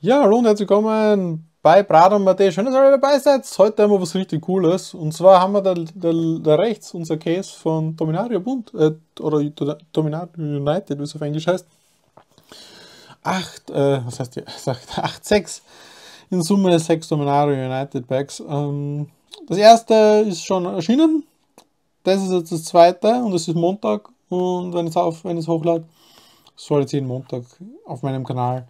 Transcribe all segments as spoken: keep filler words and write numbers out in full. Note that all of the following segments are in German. Ja, hallo und herzlich willkommen bei BradomAT. Schön, dass ihr alle dabei seid. Heute haben wir was richtig Cooles. Und zwar haben wir da, da, da rechts unser Case von Dominaria Bund, äh, oder Dominaria United, wie es auf Englisch heißt. acht, äh, was heißt die? acht sechs. In Summe sechs Dominaria United Packs. Ähm, das erste ist schon erschienen. Das ist jetzt das zweite und es ist Montag. Und wenn es auf, wenn es hochlade, soll jetzt jeden Montag auf meinem Kanal.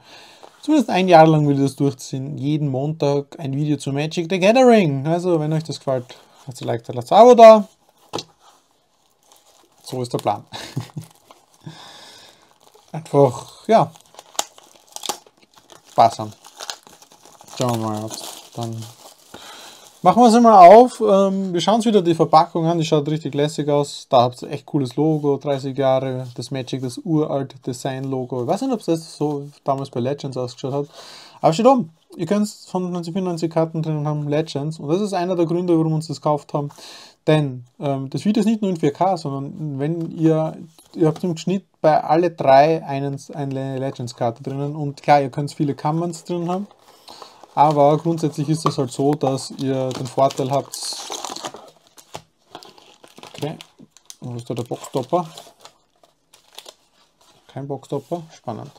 Zumindest ein Jahr lang will ich das durchziehen. Jeden Montag ein Video zu Magic the Gathering. Also, wenn euch das gefällt, lasst ein Like da, lasst ein Abo da. So ist der Plan. Einfach, ja. Spaß haben. Schauen wir mal ab. Dann machen wir es mal auf. Wir schauen uns wieder die Verpackung an. Die schaut richtig lässig aus. Da habt ihr echt cooles Logo. dreißig Jahre. Das Magic, das uralte Design-Logo. Ich weiß nicht, ob es das so damals bei Legends ausgeschaut hat. Aber steht oben. Ihr könnt es von neunzehnhundertvierundneunzig Karten drin und haben Legends. Und das ist einer der Gründe, warum wir uns das gekauft haben. Denn ähm, das Video ist nicht nur in vier K, sondern wenn ihr... Ihr habt im Schnitt bei alle drei einen, eine Legends-Karte drinnen. Und klar, ihr könnt viele Commons drin haben. Aber grundsätzlich ist das halt so, dass ihr den Vorteil habt. Okay, wo ist da der Boxtopper? Kein Boxtopper, spannend.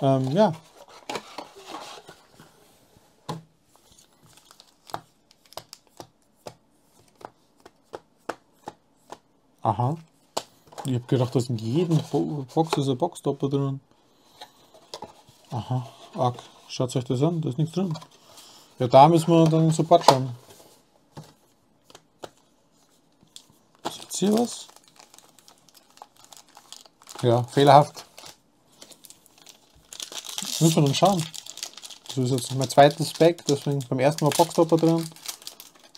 Ähm, ja. Aha. Ich habe gedacht, dass in jedem Box ist ein Boxtopper drin. Aha, arg. Schaut euch das an, da ist nichts drin. Ja, da müssen wir dann sofort schauen. Ist jetzt hier was? Ja, fehlerhaft. Das müssen wir dann schauen. Das ist jetzt mein zweites Pack, deswegen beim ersten Mal Boxtopper drin.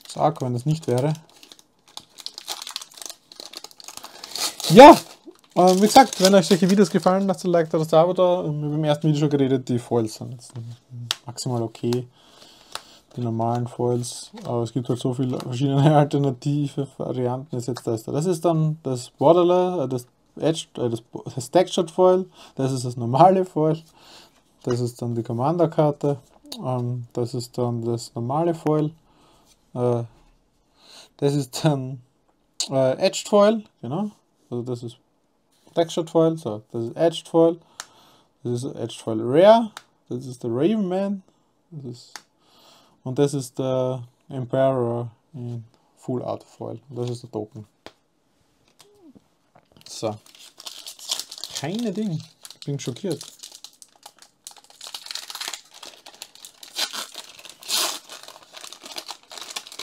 Das ist arg, wenn das nicht wäre. Ja! Wie gesagt, wenn euch solche Videos gefallen, lasst ein Like da, das Abo da. Wir haben im ersten Video schon geredet, die Foils sind jetzt maximal okay, die normalen Foils, aber es gibt halt so viele verschiedene alternative Varianten. Ist jetzt das da. Das ist dann das Borderless, das Edged, äh, das, das Textured Foil, das ist das normale Foil, das ist dann die Commander-Karte, ähm, das ist dann das normale Foil, äh, das ist dann äh, Edged Foil, genau, also das ist Textured Foil, so, das ist Edged Foil, das ist Edged Foil Rare, das ist der Raven Man, das ist, und das ist der Emperor in Full Art Foil, und das ist der Token. So, keine Ding, ich bin schockiert.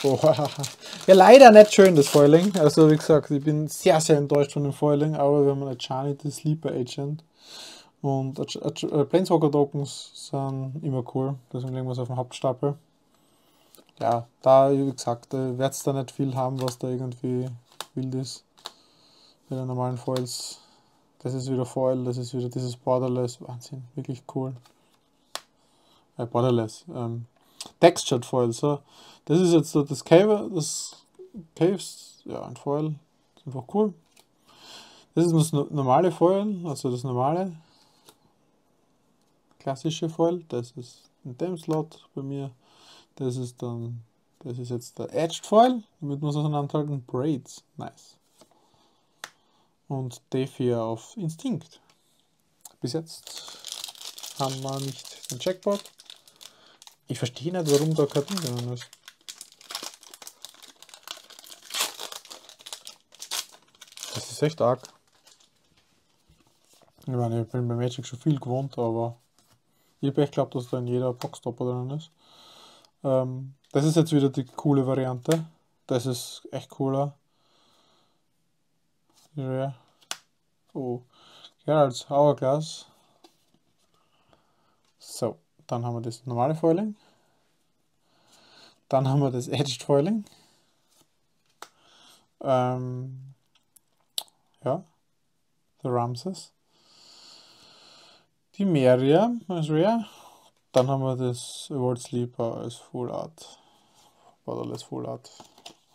Boah. Ja, leider nicht schön, das Foiling. Also wie gesagt, ich bin sehr, sehr enttäuscht von dem Foiling, aber wir haben eine Jaya, die Sleeper Agent. Und Planeswalker Tokens sind immer cool, deswegen legen wir es auf den Hauptstapel. Ja, da, wie gesagt, werdet ihr da nicht viel haben, was da irgendwie wild ist. Bei den normalen Foils. Das ist wieder Foil, das ist wieder dieses Borderless. Wahnsinn, wirklich cool. Äh, Borderless. Ähm, Textured Foil, so. Das ist jetzt so das Cave, das Caves, ja, ein Foil, ist einfach cool. Das ist das normale Foil, also das normale, klassische Foil, das ist in dem Slot bei mir. Das ist dann, das ist jetzt der Edged Foil, damit muss man es auseinanderhalten, Braids, nice. Und D vier auf Instinkt. Bis jetzt haben wir nicht den Checkboard. Ich verstehe nicht, warum da kein Ding drin ist. Das ist echt arg. Ich meine, ich bin bei Magic schon viel gewohnt, aber ich habe echt geglaubt, dass da in jeder Boxtopper drin ist. Ähm, das ist jetzt wieder die coole Variante. Das ist echt cooler. Ja. Oh, Gerald's Hourglass. So. Dann haben wir das normale Foiling. Dann haben wir das Edged Foiling. Ähm, ja, der Ramses. Die Meria als Rare. Dann haben wir das World Sleeper als Full Art. Borderless Full Art.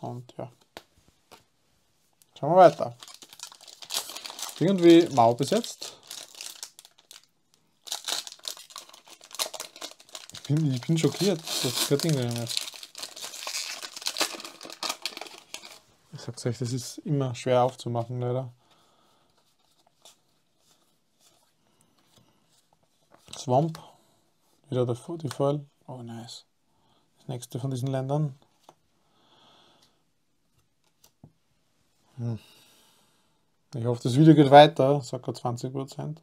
Und ja. Schauen wir weiter. Irgendwie mau besetzt. bin, ich bin schockiert, dass kein Ding drin ist. Ich sag's euch, das ist immer schwer aufzumachen, leider. Swamp. Wieder der die Foil. Oh, nice. Das nächste von diesen Ländern. Hm. Ich hoffe, das Video geht weiter. Sogar zwanzig Prozent.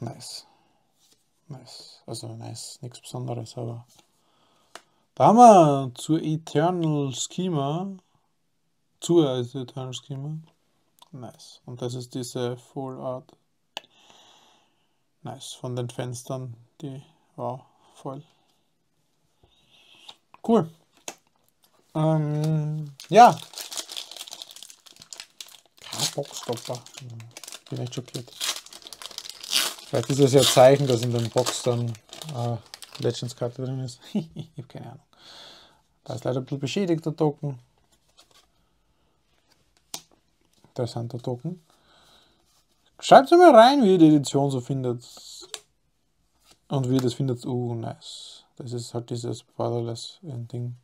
Nice. Nice. Also, nice. Nichts Besonderes, aber. Da haben wir zur Eternal Schema. Zur also Eternal Schema. Nice. Und das ist diese Full Art. Nice. Von den Fenstern. Die. Wow. Voll. Cool. Ähm, ja. Boxtopper. Ich bin echt schockiert. Vielleicht ist das ja ein Zeichen, dass in den Box dann äh, Legends-Karte drin ist. Ich habe keine Ahnung. Da ist leider ein bisschen beschädigter Token. Interessanter Token. Schreibt es mal rein, wie ihr die Edition so findet. Und wie ihr das findet. Oh, nice. Das ist halt dieses Borderless-Ding.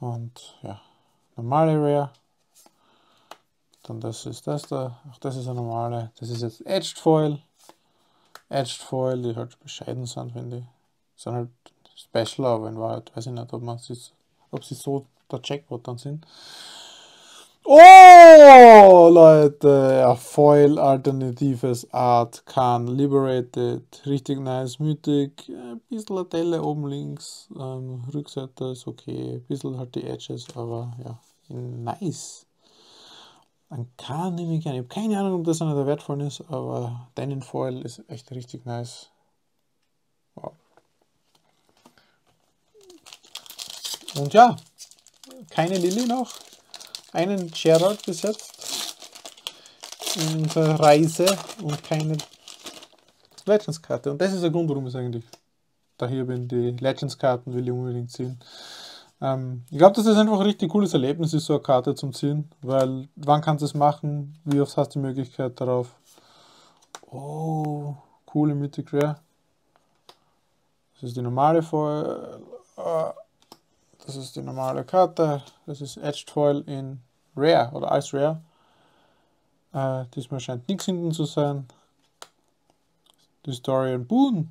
Und ja, normale Rare. Dann das ist das da, auch das ist eine normale, das ist jetzt Edged Foil, Edged Foil, die halt bescheiden sind, finde ich, sind halt special, aber in Wahrheit weiß ich nicht, ob man sie, ob sie so der Jackpot dann sind. Oh, Leute, ein Foil, alternatives Art, Kahn, Liberated, richtig nice, mythic, ein bisschen Latelle oben links, ähm, Rückseite ist okay, ein bisschen halt die Edges, aber ja, nice. Ein Kahn nehme ich gerne. Ich habe keine Ahnung, ob das einer der wertvollen ist, aber deinen Foil ist echt richtig nice. Wow. Und ja, keine Lilly noch. Einen Gerald bis jetzt. In unserer Reise und keine Legends-Karte. Und das ist der Grund, warum ich eigentlich da hier bin. Die Legends-Karten will ich unbedingt ziehen. Ich glaube, dass das einfach ein richtig cooles Erlebnis ist, so eine Karte zum Ziehen, weil wann kannst du es machen, wie oft hast du die Möglichkeit darauf. Oh, coole Mythic Rare. Das ist die normale Foil, das ist die normale Karte, das ist Edged Foil in Rare oder als Rare. Äh, diesmal scheint nichts hinten zu sein. Historian Boon,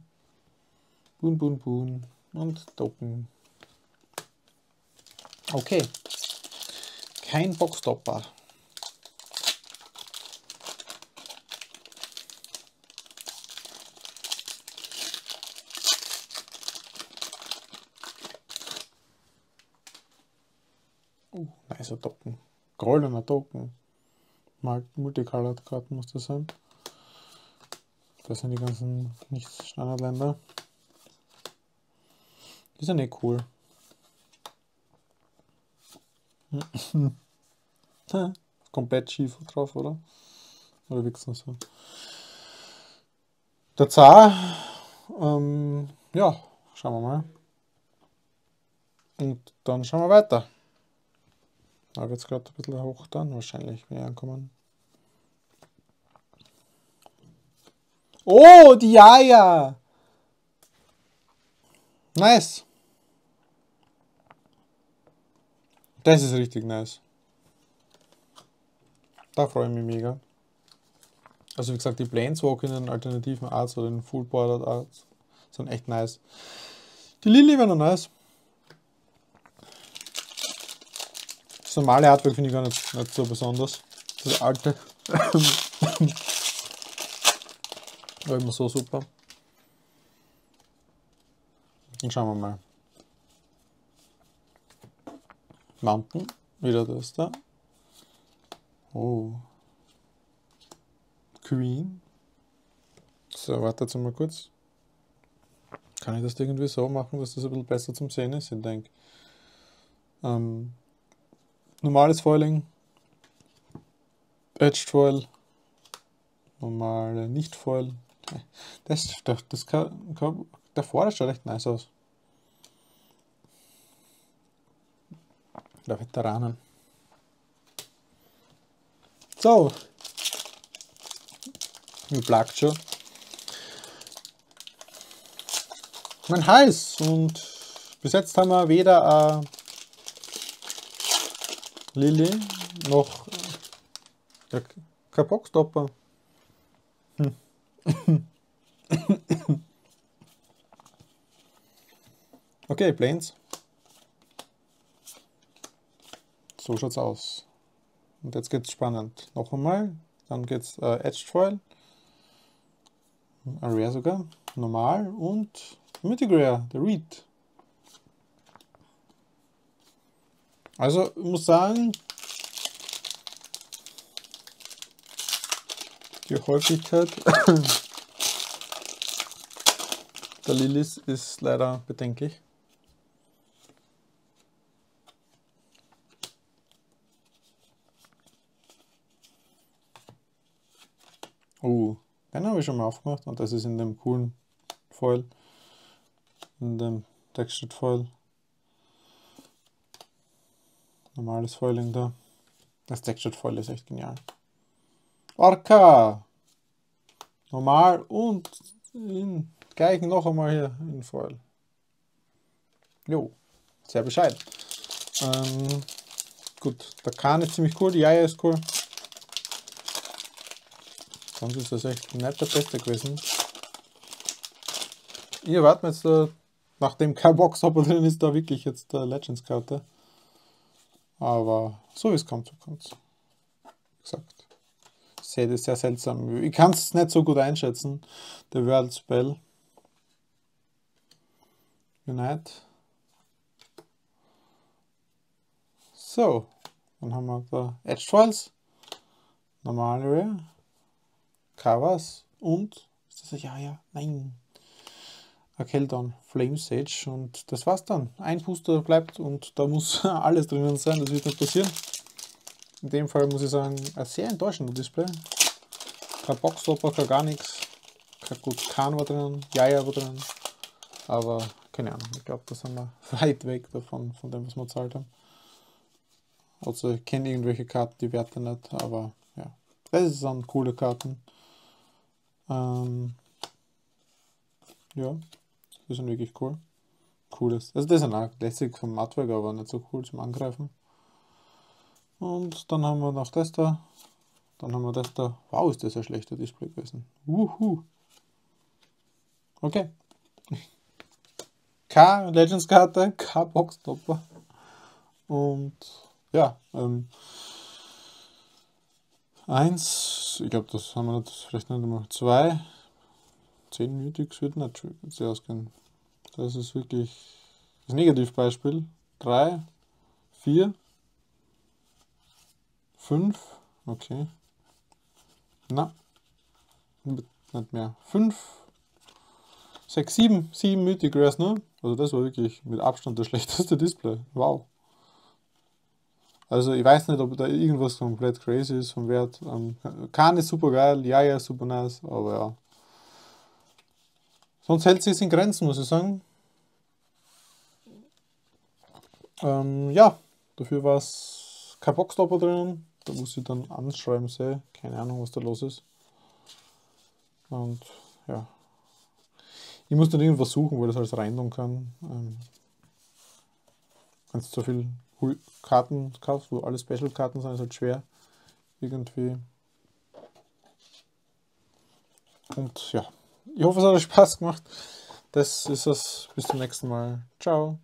Boon, Boon, Boon und Token. Okay, kein Boxtopper. Uh, nicer Token. Goldener Token. Multicolored Karten muss das sein. Das sind die ganzen Nicht-Standardländer. Ist ja nicht cool. Komplett schief drauf, oder? Oder wenigstens so. Der Zar, ähm, ja, schauen wir mal. Und dann schauen wir weiter. Da wird es gerade ein bisschen hoch dann, wahrscheinlich, wenn ich ankomme. Oh, die Jaya! Nice! Das ist richtig nice. Da freue ich mich mega. Also wie gesagt, die Planeswalker in den alternativen Arts oder den Full Bordered Arts sind echt nice. Die Lilly wäre noch nice. Das normale Artwork finde ich gar nicht, nicht so besonders. Das alte. War immer so super. Dann schauen wir mal. Mountain, wieder das da. Oh. Queen. So, warte jetzt mal kurz. Kann ich das irgendwie so machen, dass das ein bisschen besser zum Sehen ist? Ich denke. Ähm, normales Foiling. Edged Foil. Normale Nicht-Foil. Das, das, das kann, kann, der Vorder schaut echt nice aus. Der Veteranen. So. Mir plagt schon. mein Hals. Und bis jetzt haben wir weder äh, Lilly noch äh, ja, kein Boxtopper. Hm. Okay, Plains. So schaut's aus. Und jetzt geht's spannend. Noch einmal. Dann geht's äh, Edged Foil. A Rare sogar. Normal und Mythic Rare, der Read. Also ich muss sagen, die Häufigkeit der Lillys ist leider bedenklich. Oh, den habe ich schon mal aufgemacht und das ist in dem coolen Foil, in dem Textured Foil. Normales Foiling da. Das Textured Foil ist echt genial. Orca! Normal und in, gleich noch einmal hier in Foil. Jo, sehr bescheiden. Ähm, gut, der Kahn ist ziemlich cool, die Jaya ist cool. Sonst ist das echt nicht der Beste gewesen. Ihr warten jetzt, äh, nachdem kein Boxtopper drin ist, da wirklich jetzt der äh, Legends-Karte. Aber so wie es kommt, so kommt es. Wie gesagt. Set ist sehr seltsam. Ich kann es nicht so gut einschätzen. Der World Spell. Unite. So. Dann haben wir da Edged Foils. Normale Rare. Covers und ist das ein ja, ja, nein. A Keldon Flamesage und das war's dann. Ein Booster bleibt und da muss alles drinnen sein, das wird nicht passieren. In dem Fall muss ich sagen, ein sehr enttäuschendes Display. Kein Boxtopper, kein gar nichts. Kein gut Kahn war drinnen, Jaya war drinnen. Aber keine Ahnung, ich glaube, da sind wir weit weg davon, von dem, was wir gezahlt haben. Also ich kenne irgendwelche Karten, die Werte nicht, aber ja. Das sind coole Karten. Ähm, ja, die sind wirklich cool. Cooles. Also das ist ein lässig vom Artwork, aber nicht so cool zum Angreifen. Und dann haben wir noch das da. Dann haben wir das da. Wow, ist das ein schlechter Display gewesen. Wuhu. Okay. Keine Legends-Karte, kein Boxtopper. Und ja, ähm. eins, ich glaube, das haben wir nicht, vielleicht nicht einmal zwei. zehn Mythics wird nicht sehr ausgehen. Das ist wirklich das Negativbeispiel. drei, vier, fünf, okay. Na, nicht mehr. fünf, sechs, sieben, sieben Mythic Rares, ne? Also, das war wirklich mit Abstand das schlechteste Display. Wow. Also ich weiß nicht, ob da irgendwas komplett crazy ist vom Wert. Ähm, Kahn ist super geil, ja, ja, super nice, aber ja. Sonst hält sich es in Grenzen, muss ich sagen. Ähm, ja, dafür war es kein Boxtopper drinnen. Da muss ich dann anschreiben, sehe. Keine Ahnung, was da los ist. Und ja. Ich muss dann irgendwas suchen, wo ich das alles reintun kann. Ähm, ganz zu viel Karten kaufst, wo alle Special-Karten sind, ist halt schwer irgendwie. Und ja, ich hoffe, es hat euch Spaß gemacht. Das ist es. Bis zum nächsten Mal. Ciao.